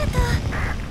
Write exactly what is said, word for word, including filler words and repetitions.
りがとう。